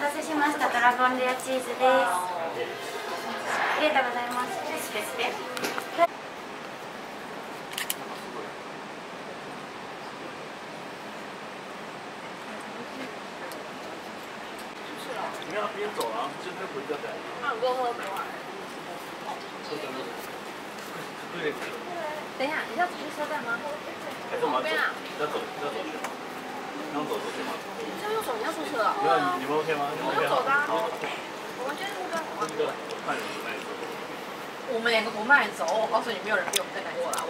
たせしました。ドラゴンレアチーズです。ありがとうございます。你要边走啊，真的不要再。那我喝不完。对。等一下，你要出去车站吗？还是我们要走去吗？要走出去吗？你要用手，你要出车啊？你们 OK 吗？我们走吧。我们就是那个。我们两个不慢走，我告诉你，没有人比我们更难过了。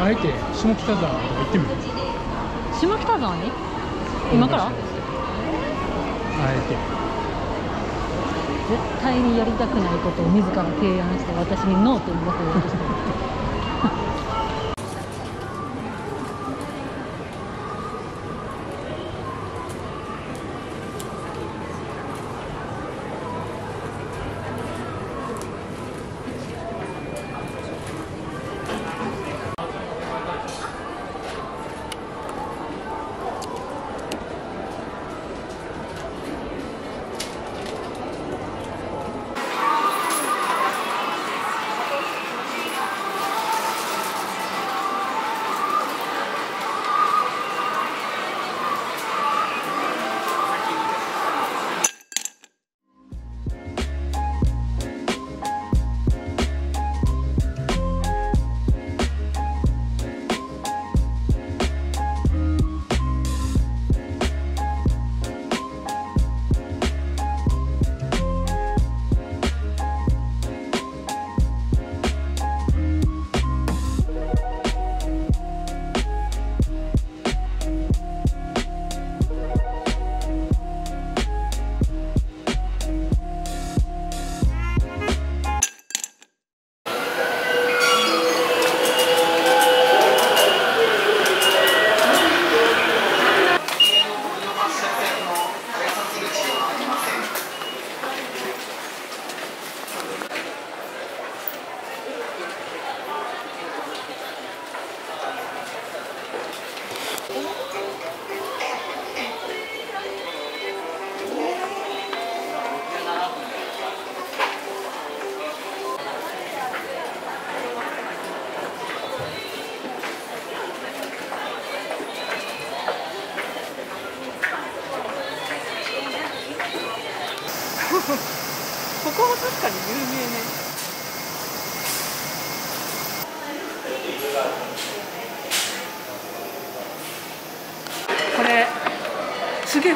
あえて下北沢に行ってみる。下北沢に？今から？あえて。絶対にやりたくないことを自ら提案して私にノーと言わせようとしてる。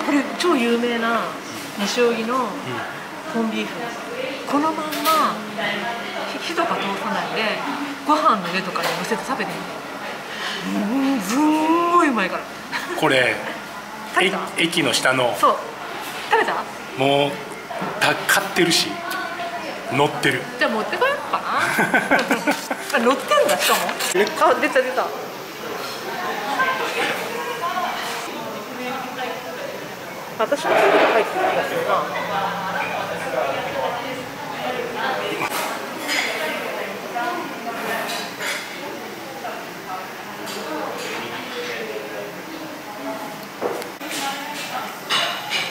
これ超有名な西荻のコンビーフ、このまんま火とか通さないでご飯の上とかに乗せて食べてみて、すんごいうまいから。これ駅の下の、そう食べた？もう買ってるし乗ってる。じゃあ持ってこようかな。乗ってるんだ、しかも。あ、出た出た。 私もそういうこと入ってるんだけどな。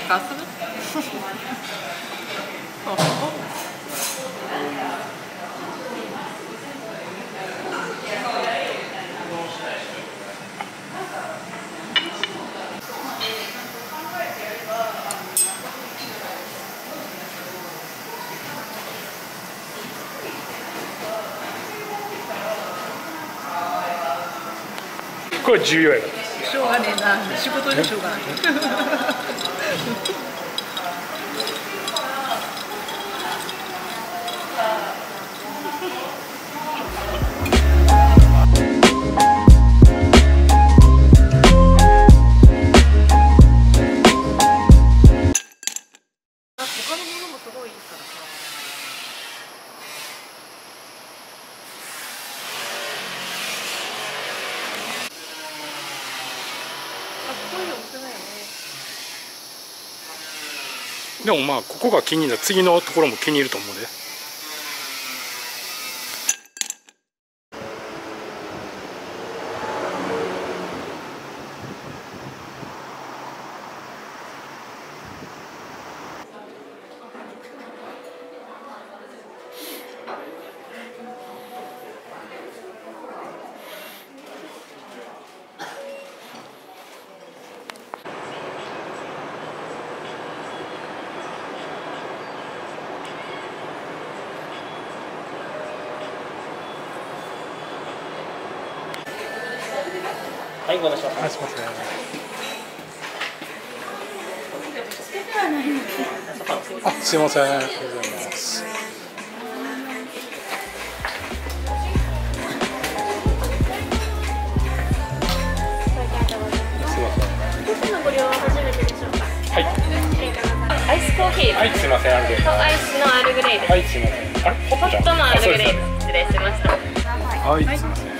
ガス部？あ、そこ？ これ重要やから。しょうがねえな、仕事にしょうがない。っこいいお店だよね。でもまあここが気に入る、次のところも気に入ると思うで。はい、お願いします。お願いしますね。あ、すいません。ありがとうございます。はい。アイスコーヒー。はい、すいません。アイスのアールグレイです。はい、すいません。あれ、ホットのアールグレイ失礼しました。はい、すいません。